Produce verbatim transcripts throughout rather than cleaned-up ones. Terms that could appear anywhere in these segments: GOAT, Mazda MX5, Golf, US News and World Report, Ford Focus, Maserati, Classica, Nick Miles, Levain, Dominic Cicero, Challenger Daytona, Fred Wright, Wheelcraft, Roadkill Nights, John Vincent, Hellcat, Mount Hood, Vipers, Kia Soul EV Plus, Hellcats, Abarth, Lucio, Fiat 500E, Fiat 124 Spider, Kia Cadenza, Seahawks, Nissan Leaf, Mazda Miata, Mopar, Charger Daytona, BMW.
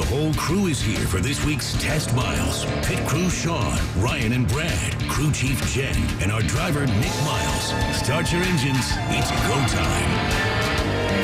The whole crew is here for this week's Test Miles. Pit crew Sean, Ryan and Brad, crew chief Jen, and our driver Nick Miles. Start your engines. It's go time.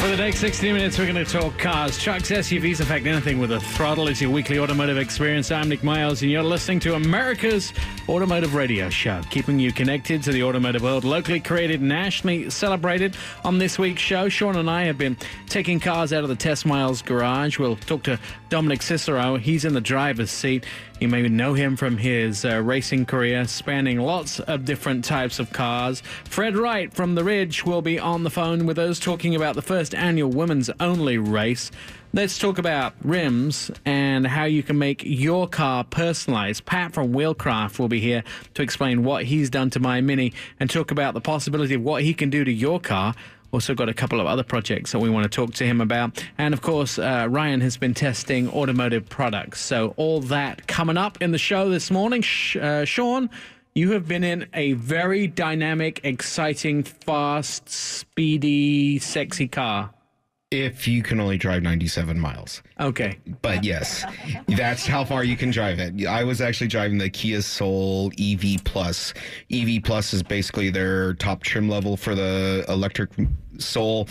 For the next sixty minutes, we're going to talk cars, trucks, S U Vs, in fact, anything with a throttle. It's your weekly automotive experience. I'm Nick Miles, and you're listening to America's Automotive Radio Show, keeping you connected to the automotive world, locally created, nationally celebrated. On this week's show, Sean and I have been taking cars out of the Test Miles garage. We'll talk to Dominic Cicero. He's in the driver's seat. You may know him from his uh, racing career, spanning lots of different types of cars. Fred Wright from The Ridge will be on the phone with us, talking about the first annual women's only race. Let's talk about rims and how you can make your car personalized. Pat from Wheelcraft will be here to explain what he's done to my Mini and talk about the possibility of what he can do to your car. Also got a couple of other projects that we want to talk to him about. And, of course, uh, Ryan has been testing automotive products. So all that coming up in the show this morning. Sh uh, Sean, you have been in a very dynamic, exciting, fast, speedy, sexy car. If you can only drive ninety-seven miles. Okay. But yes, that's how far you can drive it. I was actually driving the Kia Soul E V Plus. E V Plus is basically their top trim level for the electric Soul.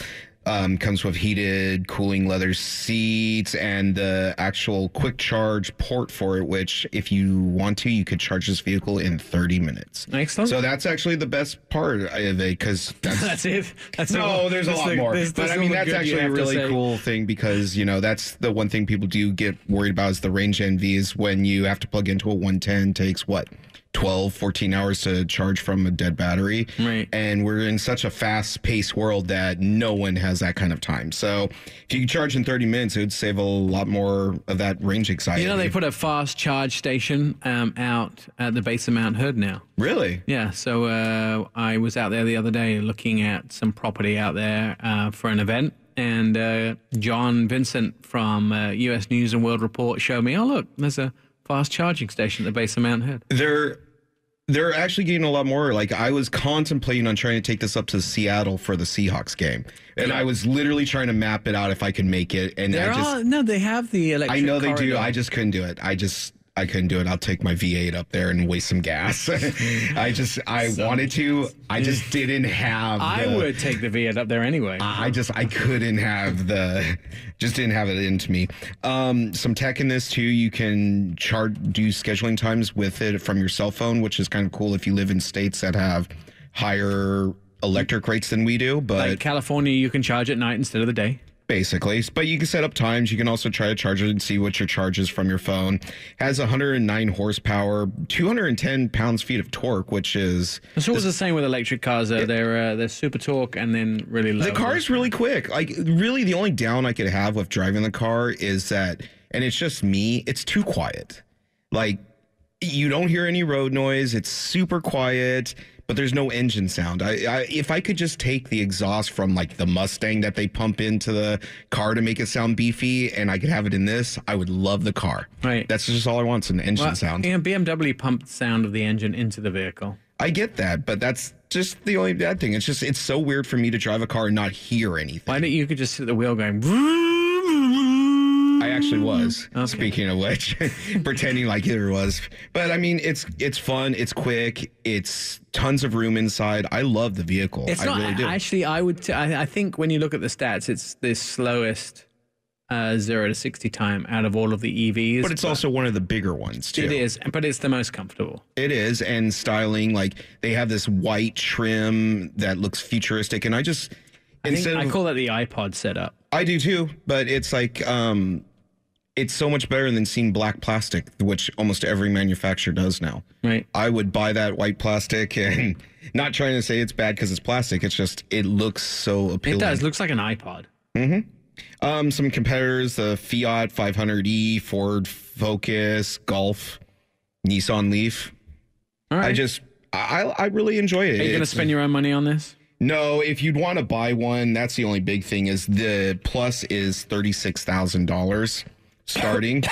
Um, comes with heated, cooling leather seats and the actual quick charge port for it, which if you want to, you could charge this vehicle in thirty minutes. Excellent. So that's actually the best part of it, because that's, that's it. That's no, all, there's a lot the, more. There's, there's but I mean, that's actually a really cool thing, because, you know, that's the one thing people do get worried about is the range envy, is when you have to plug into a one ten, takes what? twelve, fourteen hours to charge from a dead battery. Right. And we're in such a fast-paced world that no one has that kind of time. So if you could charge in thirty minutes, it would save a lot more of that range anxiety. You know, they put a fast charge station um, out at the base of Mount Hood now. Really? Yeah. So uh, I was out there the other day looking at some property out there uh, for an event. And uh, John Vincent from uh, U S News and World Report showed me, oh, look, there's a fast charging station at the base of Mount Hood. They're they're actually getting a lot more. Like, I was contemplating on trying to take this up to Seattle for the Seahawks game, and yeah. I was literally trying to map it out if I could make it. And there I just are, no, they have the electric. I know corridor. They do. I just couldn't do it. I just. I couldn't do it. I'll take my V eight up there and waste some gas. I just, I so wanted to. I just didn't have. The, I would take the V eight up there anyway. I just, I couldn't have the, just didn't have it into me. Um, some tech in this too. You can chart, do scheduling times with it from your cell phone, which is kind of cool if you live in states that have higher electric rates than we do. But like California, you can charge at night instead of the day. Basically, but you can set up times. You can also try to charge it and see what your charge is from your phone. Has one hundred nine horsepower, two hundred ten pounds-feet of torque, which is... It's always the, the same with electric cars. Though. It, they're uh, they're super torque and then really low. The car is really quick. Like, really, the only down I could have with driving the car is that, and it's just me, it's too quiet. Like, you don't hear any road noise. It's super quiet. But there's no engine sound. I, I, if I could just take the exhaust from like the Mustang that they pump into the car to make it sound beefy, and I could have it in this, I would love the car. Right. That's just all I want, an engine well, sound. Yeah, B M W pumped sound of the engine into the vehicle. I get that, but that's just the only bad thing. It's just, it's so weird for me to drive a car and not hear anything. Why don't you could just sit at the wheel going... I actually was, okay. Speaking of which, pretending like it was. But, I mean, it's it's fun, it's quick, it's tons of room inside. I love the vehicle. It's I not, really do. Actually, I, would t I, I think when you look at the stats, it's the slowest uh, zero to sixty time out of all of the E Vs. But it's but also one of the bigger ones, too. It is, but it's the most comfortable. It is, and styling, like, they have this white trim that looks futuristic, and I just... I, instead of, I call that the iPod setup. I do, too, but it's like... um. It's so much better than seeing black plastic, which almost every manufacturer does now. Right. I would buy that white plastic, and not trying to say it's bad because it's plastic. It's just it looks so appealing. It does. It looks like an iPod. Mm-hmm. Um, some competitors, the Fiat five hundred E, Ford Focus, Golf, Nissan Leaf. All right. I just I, I really enjoy it. Are you going to spend your own money on this? No, if you'd want to buy one, that's the only big thing is the Plus is thirty-six thousand dollars. Starting,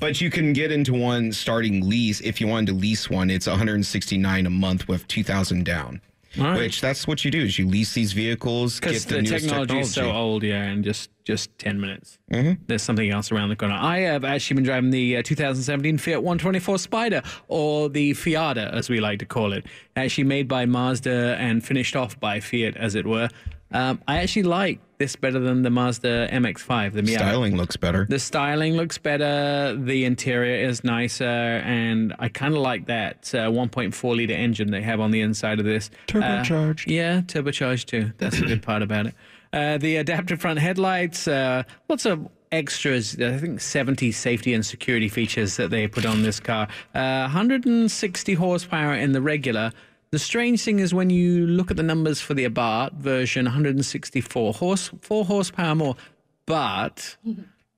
but you can get into one starting lease if you wanted to lease one. It's one hundred sixty-nine a month with two thousand down. right. Which that's what you do, is you lease these vehicles, get the, the newest technology. Because the technology is so old, yeah, and just, just ten minutes. Mm-hmm. There's something else around the corner. I have actually been driving the uh, two thousand seventeen Fiat one twenty-four Spider, or the Fiata, as we like to call it. Actually made by Mazda and finished off by Fiat, as it were. Um, I actually like this better than the Mazda M X five. The Miata. Styling looks better. The styling looks better. The interior is nicer, and I kind of like that uh, one point four liter engine they have on the inside of this. Turbocharged. Uh, yeah, turbocharged too. That's the good part about it. Uh, the adaptive front headlights. Uh, lots of extras. I think seventy safety and security features that they put on this car. Uh, one hundred sixty horsepower in the regular. The strange thing is when you look at the numbers for the Abarth version, one hundred sixty-four horse, four horsepower more, but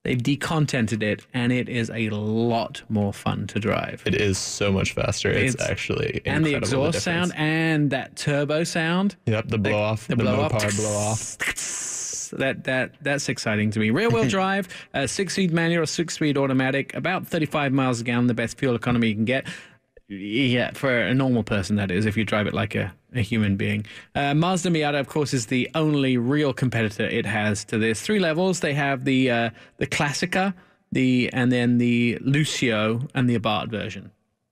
they've decontented it, and it is a lot more fun to drive. It is so much faster. It's, it's actually incredible. And the exhaust the sound and that turbo sound. Yep, the blow off, the, the, the Mopar blow off. That that that's exciting to me. Rear wheel drive, uh, six-speed manual, six-speed automatic, about thirty-five miles a gallon, the best fuel economy you can get. Yeah, for a normal person, that is, if you drive it like a, a human being. Uh, Mazda Miata, of course, is the only real competitor it has to this. Three levels. They have the uh, the Classica, the and then the Lucio, and the Abarth version.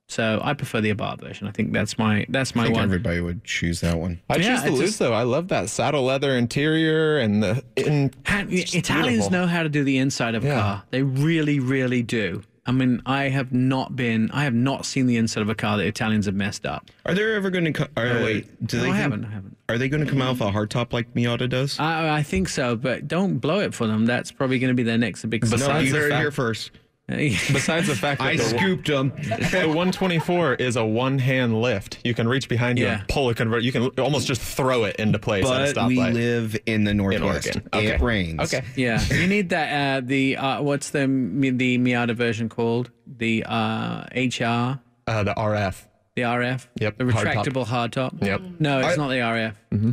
So I prefer the Abarth version. I think that's my that's my I think one. Everybody would choose that one. I yeah, choose the Lucio. I love that saddle leather interior and the in Italians beautiful. Know how to do the inside of a yeah. car. They really, really do. I mean, I have not been, I have not seen the inside of a car that Italians have messed up. Are they ever going to, oh, wait, do no, they? I come, haven't, I haven't. Are they going to come out with a hardtop like Miata does? I, I think so, but don't blow it for them. That's probably going to be their next big success. No, you heard it here first. Besides the fact that I the, scooped them. The one twenty-four is a one-hand lift. You can reach behind you yeah. and pull a convert. You can almost just throw it into place but at a stoplight. We live in the Northwest. In okay. It rains. Okay. Yeah. You need that. Uh, the uh, what's the the Miata version called? The uh, H R. Uh, the R F. The R F. Yep. The retractable hardtop. Hard yep. No, it's I, not the R F. Mm-hmm.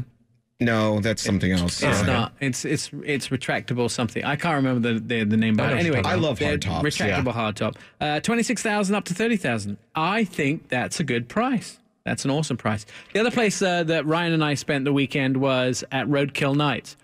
No, that's something else. It's oh, not. Okay. It's it's it's retractable something. I can't remember the the, the name. But no, anyway, I love hard tops. Retractable yeah. hard top. Uh, Twenty-six thousand up to thirty thousand. I think that's a good price. That's an awesome price. The other place uh, that Ryan and I spent the weekend was at Roadkill Nights.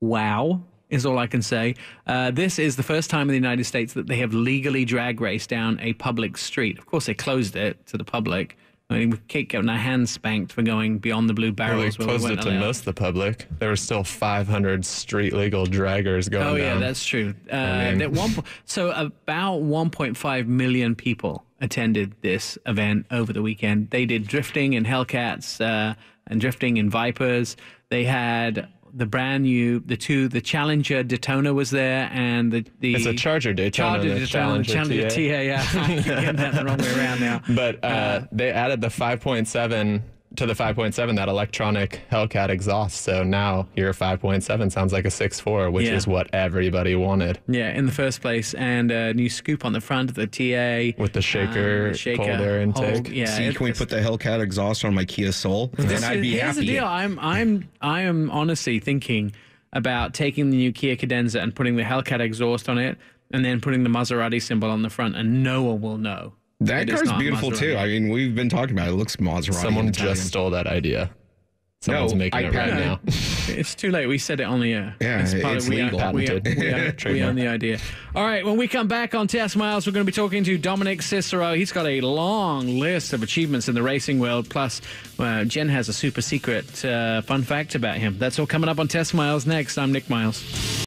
Wow, is all I can say. Uh, this is the first time in the United States that they have legally drag raced down a public street. Of course, they closed it to the public. I mean, we keep getting our hands spanked for going beyond the blue barrels. Well, we closed we it to most of the public. There were still five hundred street legal draggers going. Oh yeah, down. That's true. Uh, I mean. At one po so about one point five million people attended this event over the weekend. They did drifting in Hellcats uh, and drifting in Vipers. They had the brand new the two the Challenger Daytona was there, and the, the it's a Charger Daytona, Charger Daytona, Challenger, Challenger T A. Yeah, I'm getting that the wrong way around now. But uh, uh, they added the five point seven to the five point seven, that electronic Hellcat exhaust. So now your five point seven sounds like a six point four, which yeah. is what everybody wanted. Yeah, in the first place. And a new scoop on the front of the T A. With the shaker, um, shaker cold air intake. Hold, yeah, See, can we put the Hellcat exhaust on my Kia Soul? And is, I'd be here's happy. Here's the deal. I'm, I'm, I am honestly thinking about taking the new Kia Cadenza and putting the Hellcat exhaust on it, and then putting the Maserati symbol on the front, and no one will know. That car's beautiful, Maserati. too. I mean, we've been talking about it. It looks Maserati. Someone just stole that idea. Someone's no, making I it right it. now. It's too late. We said it on the air. Yeah, it's, it's we legal. Own, we, own, we, own, we own the idea. All right, when we come back on Test Miles, we're going to be talking to Dominic Cicero. He's got a long list of achievements in the racing world. Plus, uh, Jen has a super secret uh, fun fact about him. That's all coming up on Test Miles next. I'm Nick Miles.